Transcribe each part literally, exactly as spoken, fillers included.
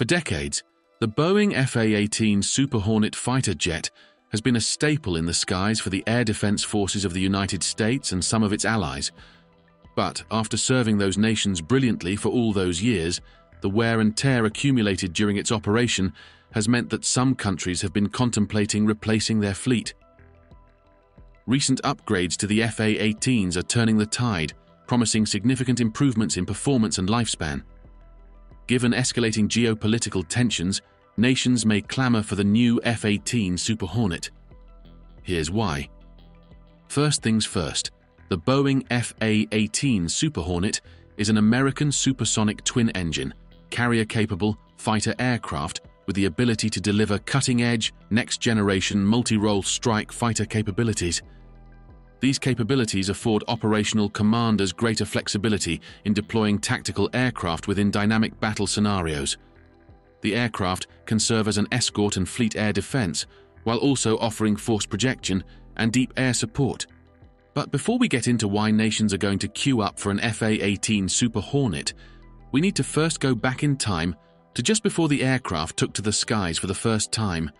For decades, the Boeing F A eighteen Super Hornet fighter jet has been a staple in the skies for the air defense forces of the United States and some of its allies. But after serving those nations brilliantly for all those years, the wear and tear accumulated during its operation has meant that some countries have been contemplating replacing their fleet. Recent upgrades to the F A eighteens are turning the tide, promising significant improvements in performance and lifespan. Given escalating geopolitical tensions, nations may clamor for the new F eighteen Super Hornet. Here's why. First things first, the Boeing F A eighteen Super Hornet is an American supersonic twin-engine, carrier-capable fighter aircraft with the ability to deliver cutting-edge, next-generation multi-role strike fighter capabilities. These capabilities afford operational commanders greater flexibility in deploying tactical aircraft within dynamic battle scenarios. The aircraft can serve as an escort and fleet air defense, while also offering force projection and deep air support. But before we get into why nations are going to queue up for an F A eighteen Super Hornet, we need to first go back in time to just before the aircraft took to the skies for the first time.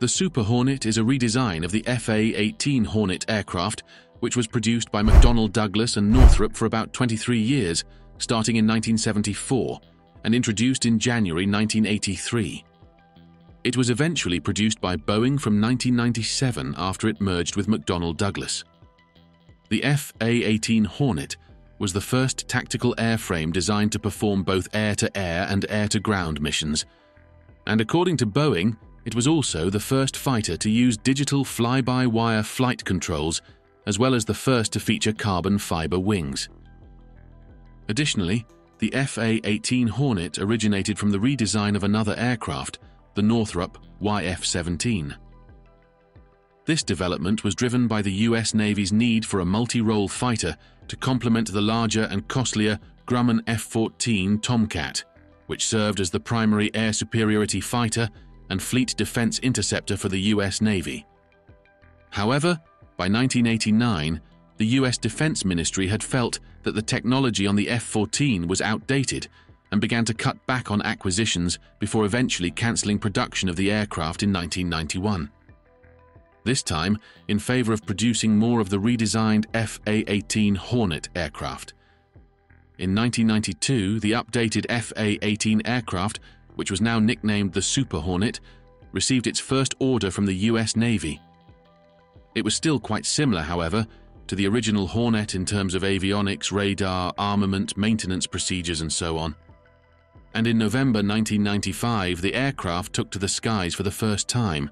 The Super Hornet is a redesign of the F A eighteen Hornet aircraft, which was produced by McDonnell Douglas and Northrop for about twenty-three years, starting in nineteen seventy-four, and introduced in January nineteen eighty-three. It was eventually produced by Boeing from nineteen ninety-seven after it merged with McDonnell Douglas. The F A eighteen Hornet was the first tactical airframe designed to perform both air-to-air and air-to-ground missions. And according to Boeing, it was also the first fighter to use digital fly-by-wire flight controls, as well as the first to feature carbon fiber wings. Additionally, the F A eighteen Hornet originated from the redesign of another aircraft, the Northrop Y F seventeen. This development was driven by the U S Navy's need for a multi-role fighter to complement the larger and costlier Grumman F fourteen Tomcat, which served as the primary air superiority fighter and fleet defense interceptor for the U S Navy. However, by nineteen eighty-nine, the U S Defense Ministry had felt that the technology on the F fourteen was outdated and began to cut back on acquisitions before eventually cancelling production of the aircraft in nineteen ninety-one. This time, in favor of producing more of the redesigned F A eighteen Hornet aircraft. In nineteen ninety-two, the updated F A eighteen aircraft, which was now nicknamed the Super Hornet, received its first order from the U S Navy. It was still quite similar, however, to the original Hornet in terms of avionics, radar, armament, maintenance procedures and so on. And in November nineteen ninety-five, the aircraft took to the skies for the first time.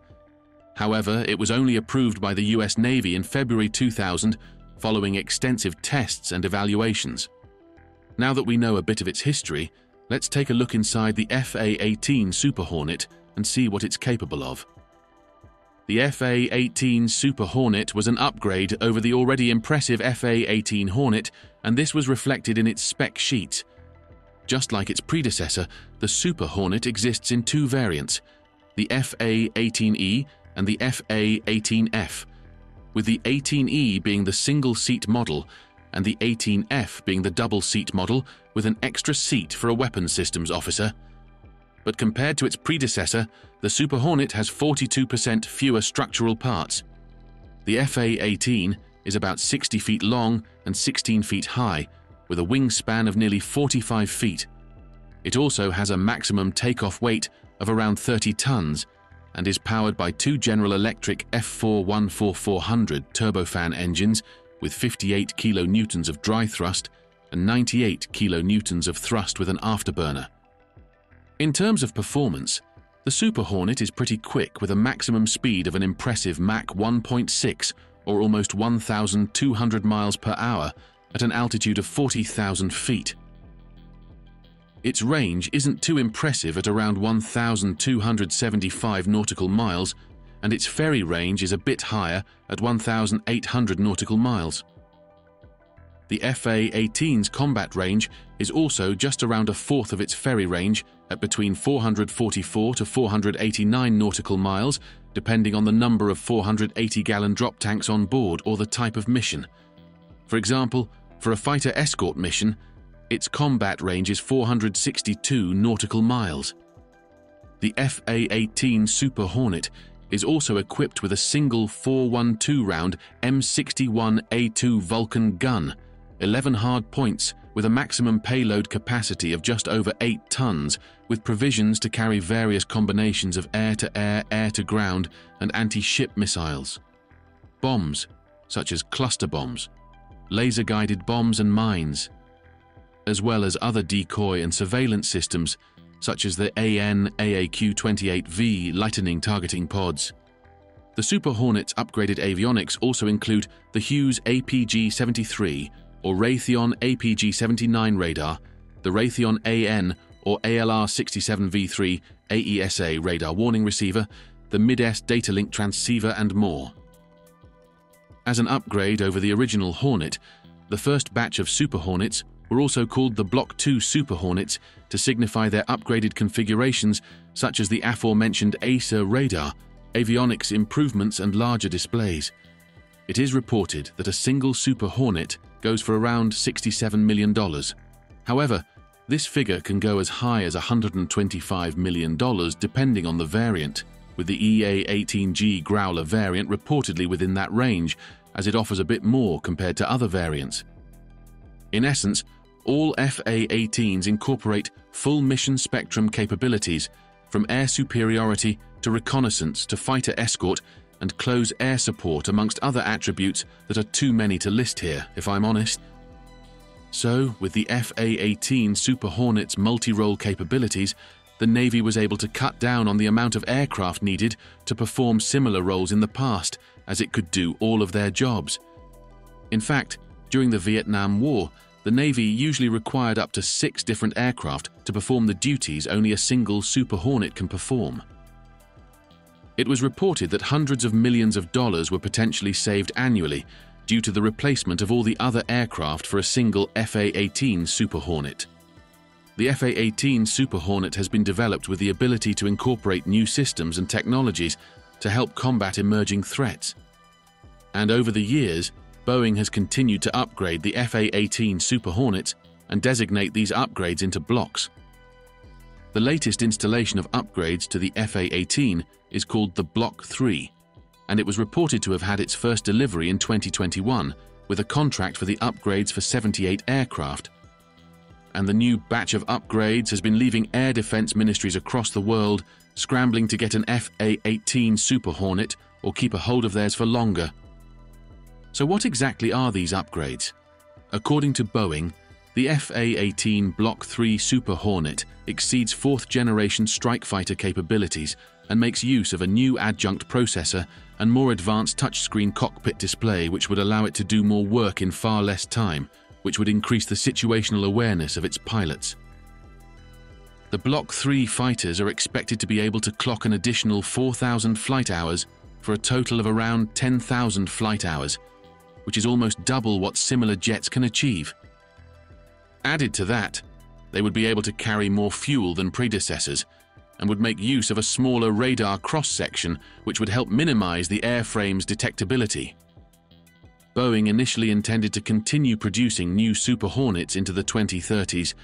However, it was only approved by the U S Navy in February two thousand, following extensive tests and evaluations. Now that we know a bit of its history, let's take a look inside the F A eighteen Super Hornet and see what it's capable of. The F A eighteen Super Hornet was an upgrade over the already impressive F A eighteen Hornet, and this was reflected in its spec sheets. Just like its predecessor, the Super Hornet exists in two variants, the F A eighteen E and the F A eighteen F, with the eighteen E being the single-seat model and the eighteen F being the double-seat model with an extra seat for a weapons systems officer. But compared to its predecessor, the Super Hornet has forty-two percent fewer structural parts. The F A eighteen is about sixty feet long and sixteen feet high, with a wingspan of nearly forty-five feet. It also has a maximum takeoff weight of around thirty tons and is powered by two General Electric F four one four four hundred turbofan engines with fifty-eight kilonewtons of dry thrust and ninety-eight kilonewtons of thrust with an afterburner. In terms of performance, the Super Hornet is pretty quick with a maximum speed of an impressive Mach one point six or almost one thousand two hundred miles per hour at an altitude of forty thousand feet. Its range isn't too impressive at around one thousand two hundred seventy-five nautical miles, and its ferry range is a bit higher at one thousand eight hundred nautical miles. The F A eighteen's combat range is also just around a fourth of its ferry range at between four hundred forty-four to four hundred eighty-nine nautical miles, depending on the number of four hundred eighty gallon drop tanks on board or the type of mission. For example, for a fighter escort mission, its combat range is four hundred sixty-two nautical miles. The F A eighteen Super Hornet is also equipped with a single four twelve round M sixty-one A two Vulcan gun, eleven hard points with a maximum payload capacity of just over eight tons, with provisions to carry various combinations of air-to-air, air-to-ground, and anti-ship missiles. Bombs, such as cluster bombs, laser-guided bombs and mines, as well as other decoy and surveillance systems such as the A N A A Q twenty-eight V Lightning targeting pods. The Super Hornet's upgraded avionics also include the Hughes A P G seventy-three or Raytheon A P G seventy-nine radar, the Raytheon A N or A L R sixty-seven V three A E S A radar warning receiver, the M I D S data link transceiver, and more. As an upgrade over the original Hornet, the first batch of Super Hornets were also called the Block two Super Hornets to signify their upgraded configurations such as the aforementioned A C E R radar, avionics improvements, and larger displays. It is reported that a single Super Hornet goes for around sixty-seven million dollars. However, this figure can go as high as one hundred twenty-five million dollars depending on the variant, with the E A eighteen G Growler variant reportedly within that range, as it offers a bit more compared to other variants. In essence, all F A eighteens incorporate full mission spectrum capabilities, from air superiority to reconnaissance to fighter escort and close air support, amongst other attributes that are too many to list here, if I'm honest. So, with the F A eighteen Super Hornet's multi-role capabilities, the Navy was able to cut down on the amount of aircraft needed to perform similar roles in the past, as it could do all of their jobs. In fact, during the Vietnam War, the Navy usually required up to six different aircraft to perform the duties only a single Super Hornet can perform. It was reported that hundreds of millions of dollars were potentially saved annually due to the replacement of all the other aircraft for a single F A eighteen Super Hornet. The F A eighteen Super Hornet has been developed with the ability to incorporate new systems and technologies to help combat emerging threats. And over the years, Boeing has continued to upgrade the F A eighteen Super Hornets and designate these upgrades into blocks. The latest installation of upgrades to the F A eighteen is called the Block three, and it was reported to have had its first delivery in twenty twenty-one, with a contract for the upgrades for seventy-eight aircraft. And the new batch of upgrades has been leaving air defense ministries across the world scrambling to get an F A eighteen Super Hornet or keep a hold of theirs for longer. So what exactly are these upgrades? According to Boeing, the F A eighteen Block three Super Hornet exceeds fourth-generation strike fighter capabilities and makes use of a new adjunct processor and more advanced touchscreen cockpit display, which would allow it to do more work in far less time, which would increase the situational awareness of its pilots. The Block three fighters are expected to be able to clock an additional four thousand flight hours for a total of around ten thousand flight hours, which is almost double what similar jets can achieve. Added to that, they would be able to carry more fuel than predecessors and would make use of a smaller radar cross-section, which would help minimize the airframe's detectability. Boeing initially intended to continue producing new Super Hornets into the twenty thirties,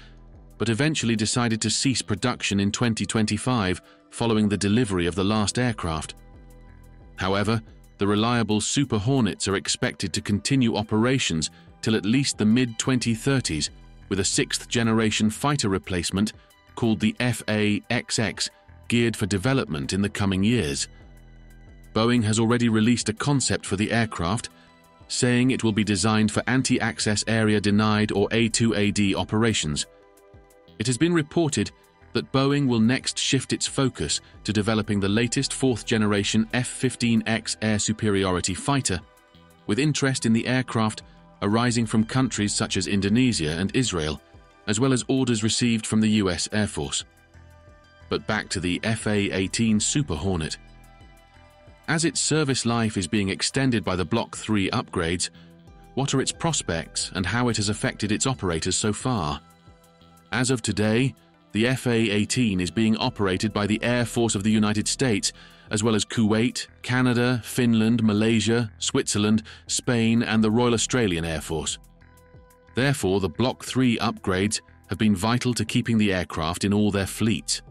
but eventually decided to cease production in twenty twenty-five following the delivery of the last aircraft. However, the reliable Super Hornets are expected to continue operations till at least the mid twenty thirties, with a sixth-generation fighter replacement called the F A X X geared for development in the coming years. Boeing has already released a concept for the aircraft, saying it will be designed for anti-access area denied or A two A D operations. It has been reported that Boeing will next shift its focus to developing the latest fourth-generation F fifteen X air superiority fighter, with interest in the aircraft arising from countries such as Indonesia and Israel, as well as orders received from the U S Air Force. But back to the F A eighteen Super Hornet. As its service life is being extended by the Block three upgrades, what are its prospects and how it has affected its operators so far? As of today, the F A eighteen is being operated by the Air Force of the United States, as well as Kuwait, Canada, Finland, Malaysia, Switzerland, Spain, and the Royal Australian Air Force. Therefore, the Block three upgrades have been vital to keeping the aircraft in all their fleets.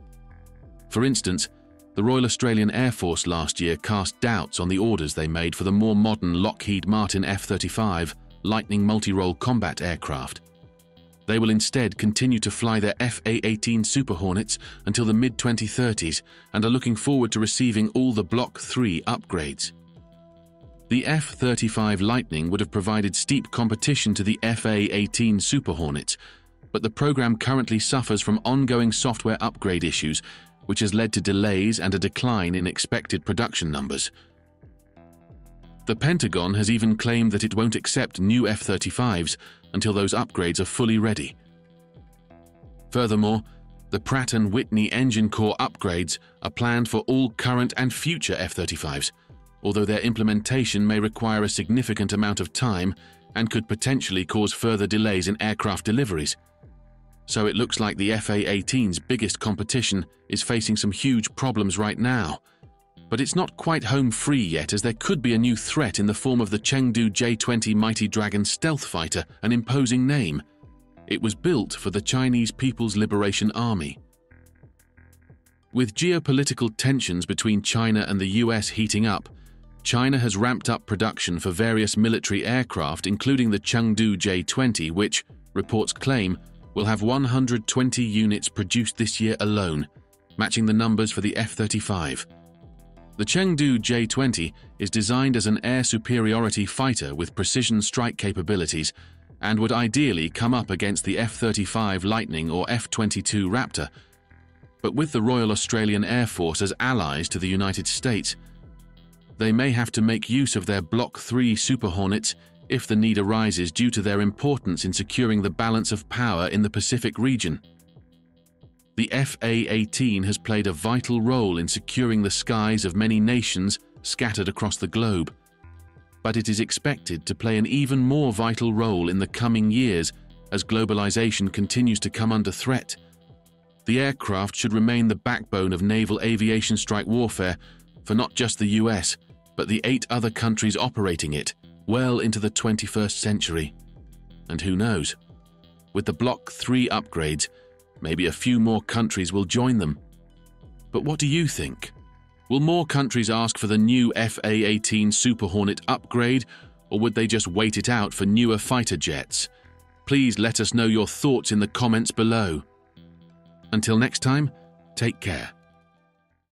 For instance, the Royal Australian Air Force last year cast doubts on the orders they made for the more modern Lockheed Martin F thirty-five Lightning multi-role combat aircraft. They will instead continue to fly their F A eighteen Super Hornets until the mid twenty thirties and are looking forward to receiving all the Block three upgrades. The F thirty-five Lightning would have provided steep competition to the F A eighteen Super Hornets, but the program currently suffers from ongoing software upgrade issues, which has led to delays and a decline in expected production numbers. The Pentagon has even claimed that it won't accept new F thirty-fives until those upgrades are fully ready. Furthermore, the Pratt and Whitney engine core upgrades are planned for all current and future F thirty-fives, although their implementation may require a significant amount of time and could potentially cause further delays in aircraft deliveries. So it looks like the F A eighteen's biggest competition is facing some huge problems right now. But it's not quite home free yet, as there could be a new threat in the form of the Chengdu J twenty Mighty Dragon stealth fighter, an imposing name. It was built for the Chinese People's Liberation Army. With geopolitical tensions between China and the U S heating up, China has ramped up production for various military aircraft, including the Chengdu J twenty, which, reports claim, will have one hundred twenty units produced this year alone, matching the numbers for the F thirty-five. The Chengdu J twenty is designed as an air superiority fighter with precision strike capabilities and would ideally come up against the F thirty-five Lightning or F twenty-two Raptor. But with the Royal Australian Air Force as allies to the United States, they may have to make use of their Block three Super Hornets if the need arises, due to their importance in securing the balance of power in the Pacific region. The F A eighteen has played a vital role in securing the skies of many nations scattered across the globe, but it is expected to play an even more vital role in the coming years as globalization continues to come under threat. The aircraft should remain the backbone of naval aviation strike warfare for not just the U S, but the eight other countries operating it, well into the twenty-first century. And who knows? With the Block three upgrades, maybe a few more countries will join them. But what do you think? Will more countries ask for the new F A eighteen Super Hornet upgrade, or would they just wait it out for newer fighter jets? Please let us know your thoughts in the comments below. Until next time, take care.